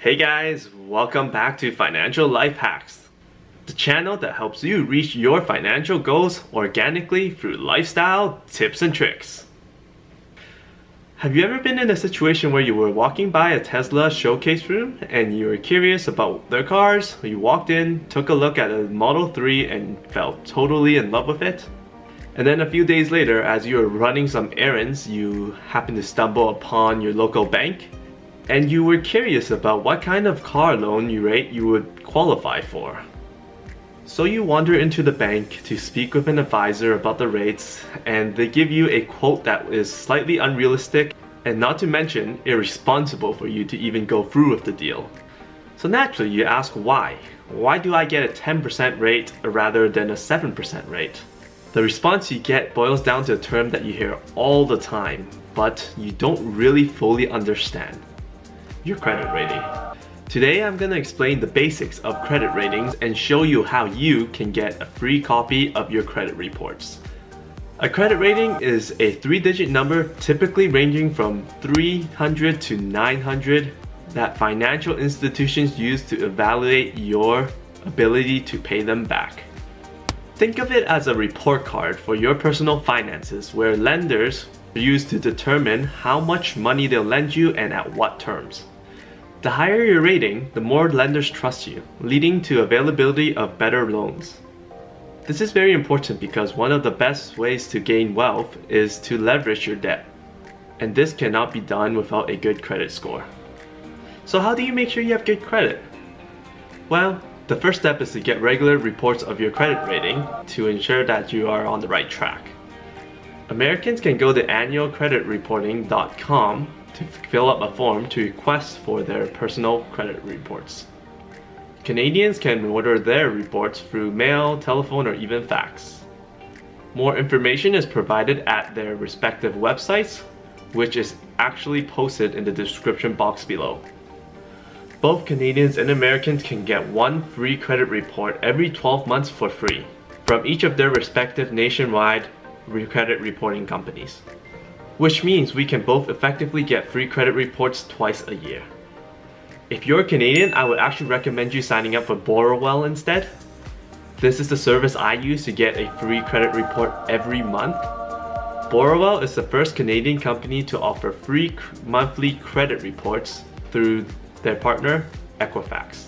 Hey guys, welcome back to Financial Life Hacks, the channel that helps you reach your financial goals organically through lifestyle tips and tricks. Have you ever been in a situation where you were walking by a Tesla showcase room and you were curious about their cars? You walked in, took a look at a Model 3 and fell totally in love with it? And then a few days later, as you were running some errands, you happened to stumble upon your local bank and you were curious about what kind of car loan rate you would qualify for. So you wander into the bank to speak with an advisor about the rates, and they give you a quote that is slightly unrealistic and, not to mention, irresponsible for you to even go through with the deal. So naturally you ask why. Why do I get a 10% rate rather than a 7% rate? The response you get boils down to a term that you hear all the time, but you don't really fully understand: your credit rating. Today I'm going to explain the basics of credit ratings and show you how you can get a free copy of your credit reports. A credit rating is a three-digit number, typically ranging from 300 to 900, that financial institutions use to evaluate your ability to pay them back. Think of it as a report card for your personal finances, where lenders use to determine how much money they'll lend you and at what terms. The higher your rating, the more lenders trust you, leading to availability of better loans. This is very important because one of the best ways to gain wealth is to leverage your debt, and this cannot be done without a good credit score. So how do you make sure you have good credit? Well, the first step is to get regular reports of your credit rating to ensure that you are on the right track. Americans can go to annualcreditreport.com to fill up a form to request for their personal credit reports. Canadians can order their reports through mail, telephone, or even fax. More information is provided at their respective websites, which is actually posted in the description box below. Both Canadians and Americans can get one free credit report every 12 months for free from each of their respective nationwide credit reporting companies, which means we can both effectively get free credit reports twice a year. If you're Canadian, I would actually recommend you signing up for Borrowell instead. This is the service I use to get a free credit report every month. Borrowell is the first Canadian company to offer free monthly credit reports through their partner, Equifax.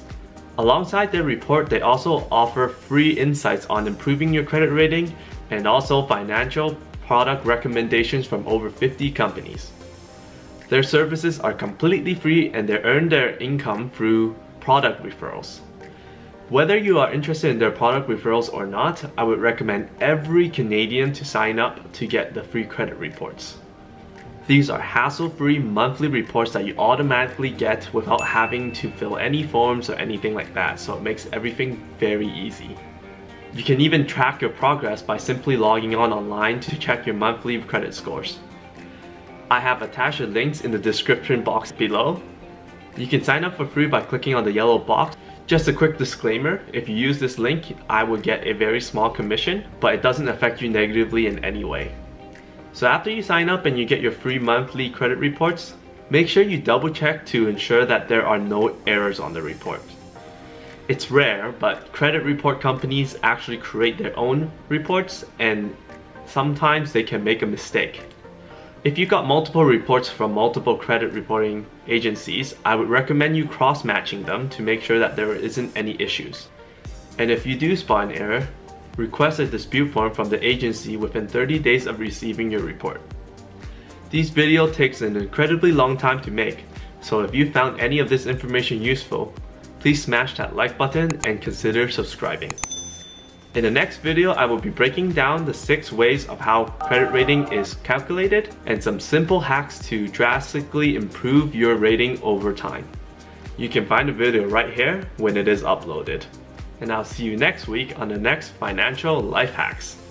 Alongside their report, they also offer free insights on improving your credit rating and also financial product recommendations from over 50 companies. Their services are completely free and they earn their income through product referrals. Whether you are interested in their product referrals or not, I would recommend every Canadian to sign up to get the free credit reports. These are hassle-free monthly reports that you automatically get without having to fill any forms or anything like that, so it makes everything very easy. You can even track your progress by simply logging on online to check your monthly credit scores. I have attached links in the description box below. You can sign up for free by clicking on the yellow box. Just a quick disclaimer, if you use this link, I will get a very small commission, but it doesn't affect you negatively in any way. So after you sign up and you get your free monthly credit reports, make sure you double check to ensure that there are no errors on the report. It's rare, but credit report companies actually create their own reports and sometimes they can make a mistake. If you got multiple reports from multiple credit reporting agencies, I would recommend you cross-matching them to make sure that there isn't any issues. And if you do spot an error, request a dispute form from the agency within 30 days of receiving your report. This video takes an incredibly long time to make, so if you found any of this information useful, please smash that like button and consider subscribing. In the next video, I will be breaking down the 6 ways of how credit rating is calculated and some simple hacks to drastically improve your rating over time. You can find the video right here when it is uploaded. And I'll see you next week on the next Financial Life Hacks.